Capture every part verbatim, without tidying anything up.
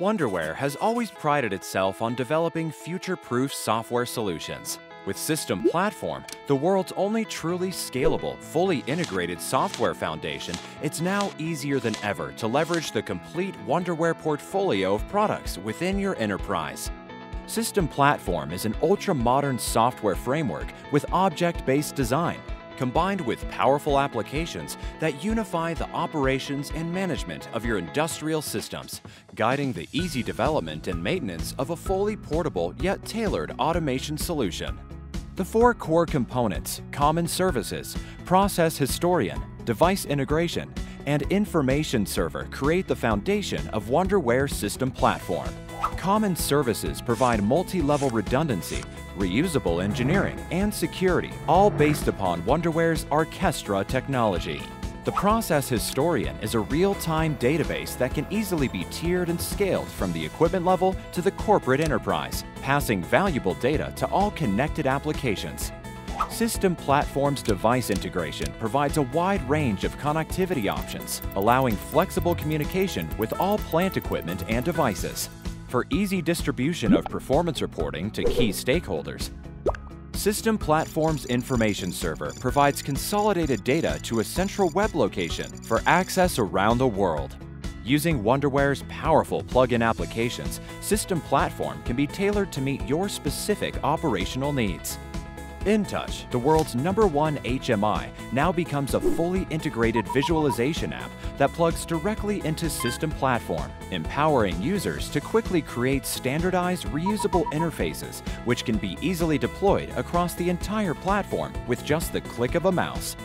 Wonderware has always prided itself on developing future-proof software solutions. With System Platform, the world's only truly scalable, fully integrated software foundation, it's now easier than ever to leverage the complete Wonderware portfolio of products within your enterprise. System Platform is an ultra-modern software framework with object-based design, combined with powerful applications that unify the operations and management of your industrial systems, guiding the easy development and maintenance of a fully portable yet tailored automation solution. The four core components, Common Services, Process Historian, Device Integration, and Information Server, create the foundation of Wonderware System Platform. Common services provide multi-level redundancy, reusable engineering, and security, all based upon Wonderware's Orchestra technology. The Process Historian is a real-time database that can easily be tiered and scaled from the equipment level to the corporate enterprise, passing valuable data to all connected applications. System Platform's device integration provides a wide range of connectivity options, allowing flexible communication with all plant equipment and devices. For easy distribution of performance reporting to key stakeholders, System Platform's Information Server provides consolidated data to a central web location for access around the world. Using Wonderware's powerful plug-in applications, System Platform can be tailored to meet your specific operational needs. InTouch, the world's number one H M I, now becomes a fully integrated visualization app that plugs directly into System Platform, empowering users to quickly create standardized, reusable interfaces, which can be easily deployed across the entire platform with just the click of a mouse.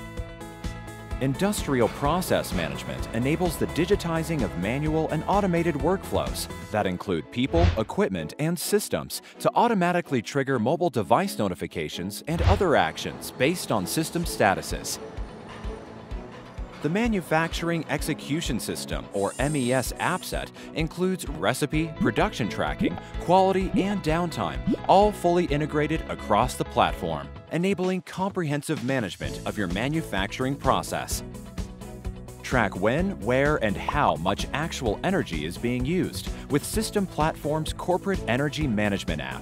Industrial Process Management enables the digitizing of manual and automated workflows that include people, equipment, and systems to automatically trigger mobile device notifications and other actions based on system statuses. The Manufacturing Execution System, or M E S appset, includes recipe, production tracking, quality, and downtime, all fully integrated across the platform, enabling comprehensive management of your manufacturing process. Track when, where, and how much actual energy is being used with System Platform's Corporate Energy Management app.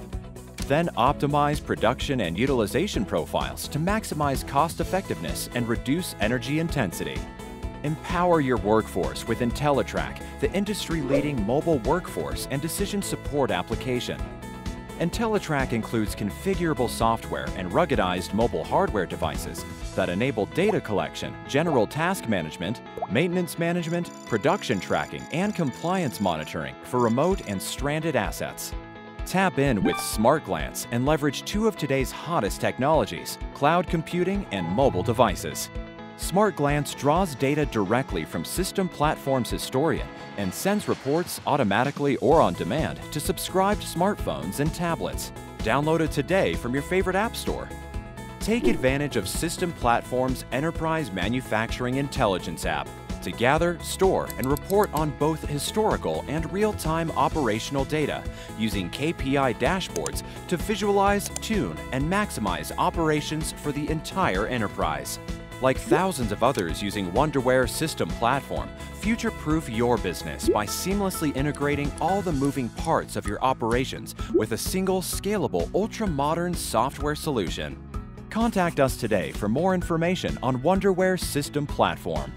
Then optimize production and utilization profiles to maximize cost effectiveness and reduce energy intensity. Empower your workforce with IntelliTrack, the industry-leading mobile workforce and decision support application. IntelliTrack includes configurable software and ruggedized mobile hardware devices that enable data collection, general task management, maintenance management, production tracking, and compliance monitoring for remote and stranded assets. Tap in with SmartGlance and leverage two of today's hottest technologies, cloud computing and mobile devices. SmartGlance draws data directly from System Platform's Historian and sends reports automatically or on demand to subscribed smartphones and tablets. Download it today from your favorite app store. Take advantage of System Platform's Enterprise Manufacturing Intelligence app to gather, store, and report on both historical and real-time operational data using K P I dashboards to visualize, tune, and maximize operations for the entire enterprise. Like thousands of others using Wonderware System Platform, future-proof your business by seamlessly integrating all the moving parts of your operations with a single, scalable, ultra-modern software solution. Contact us today for more information on Wonderware System Platform.